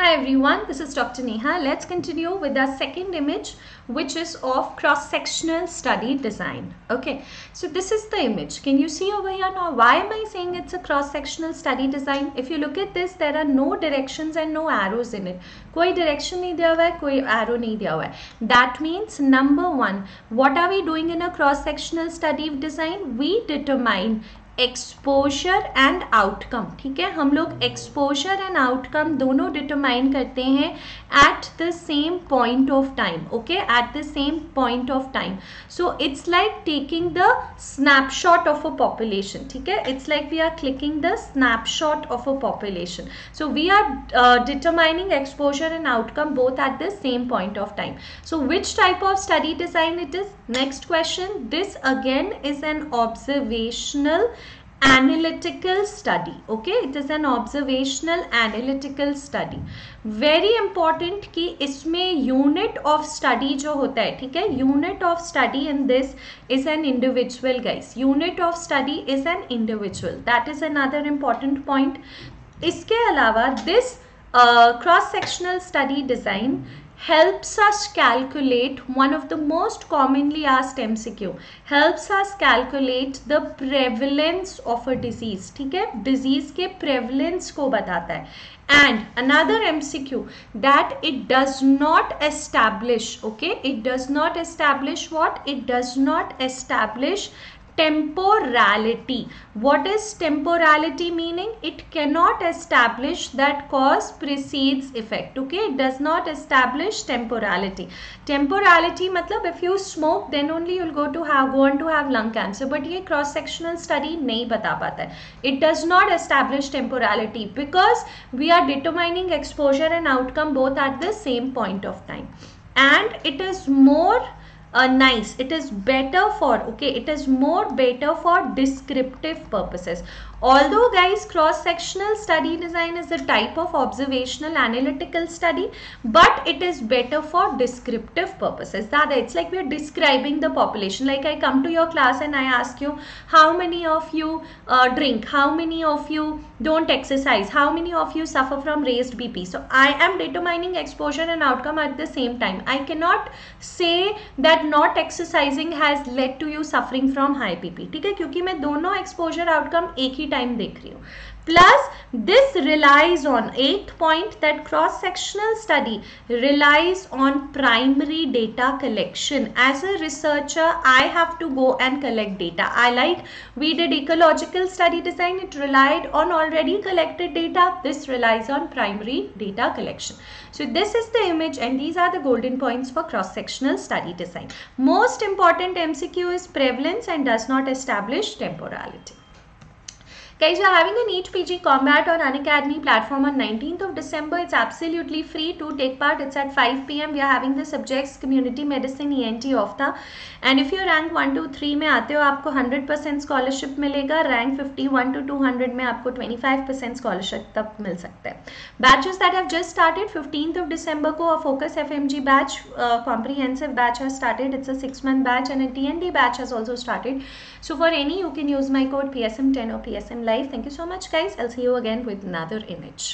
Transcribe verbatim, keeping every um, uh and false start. Hi everyone, this is Doctor Neha. Let's continue with our second image, which is of cross-sectional study design. Okay, so this is the image. Can you see over here now? Why am I saying it's a cross-sectional study design? If you look at this, there are no directions and no arrows in it. Koi direction nahi diya hua hai, koi arrow nahi diya hua hai. That means, number one, what are we doing in a cross-sectional study design? We determine exposure and outcome. ठीक है, हम लोग exposure and outcome दोनों determine करते हैं at the same point of time. Okay, at the same point of time. So it's like taking the snapshot of a population. ठीक है, it's like we are clicking the snapshot of a population. So we are determining exposure and outcome both at the same point of time. So which type of study design it is? Next question. This again is an observational analytical study. Okay, it is an observational analytical study. Very important कि इसमें unit of study जो होता है, ठीक है, unit of study in this is an individual guys. Unit of study is an individual. That is another important point. इसके अलावा this uh, cross-sectional study design helps us calculate one of the most commonly asked M C Q. Helps us calculate the prevalence of a disease. ठीक है, disease के prevalence को बताता है. And another M C Q that it does not establish. Okay, it does not establish what? It does not establish temporality. What is temporality meaning? It cannot establish that cause precedes effect. Okay, it does not establish temporality. Temporality मतलब if you smoke then only you'll go to have go on to have lung cancer. But ये cross sectional study नहीं बता पाता है. It does not establish temporality because we are determining exposure and outcome both at the same point of time. And it is more Uh, nice. It is better for, okay, it is more better for descriptive purposes. Although guys, cross-sectional study design is a type of observational analytical study, but it is better for descriptive purposes. That it's like we are describing the population. Like I come to your class and I ask you how many of you uh, drink, how many of you don't exercise, how many of you suffer from raised B P. So I am determining exposure and outcome at the same time. I cannot say that not exercising has led to you suffering from high B P. ठीक है, क्योंकि मैं दोनों exposure outcome एक ही time देख रही हूँ. Plus, this relies on, eighth point, that cross-sectional study relies on primary data collection. As a researcher, I have to go and collect data. I like, we did ecological study design, it relied on already collected data. This relies on primary data collection. So, this is the image and these are the golden points for cross-sectional study design. Most important M C Q is prevalence and does not establish temporality. Guys, we are having a NEET P G Combat on Unacademy platform on nineteenth of December. It's absolutely free to take part. It's at five P M We are having the subjects Community Medicine, E N T, O F T A. And if you rank one, two, three में आते हो, आपको one hundred percent scholarship मिलेगा. Rank fifty-one to two hundred में आपको twenty-five percent scholarship तक मिल सकता है. Batches that have just started, fifteenth of December को a Focus F M G batch, uh, comprehensive batch has started. It's a six month batch and a T N D batch has also started. So for any, you can use my code P S M ten or P S M. Live. Thank you so much guys. I'll see you again with another image.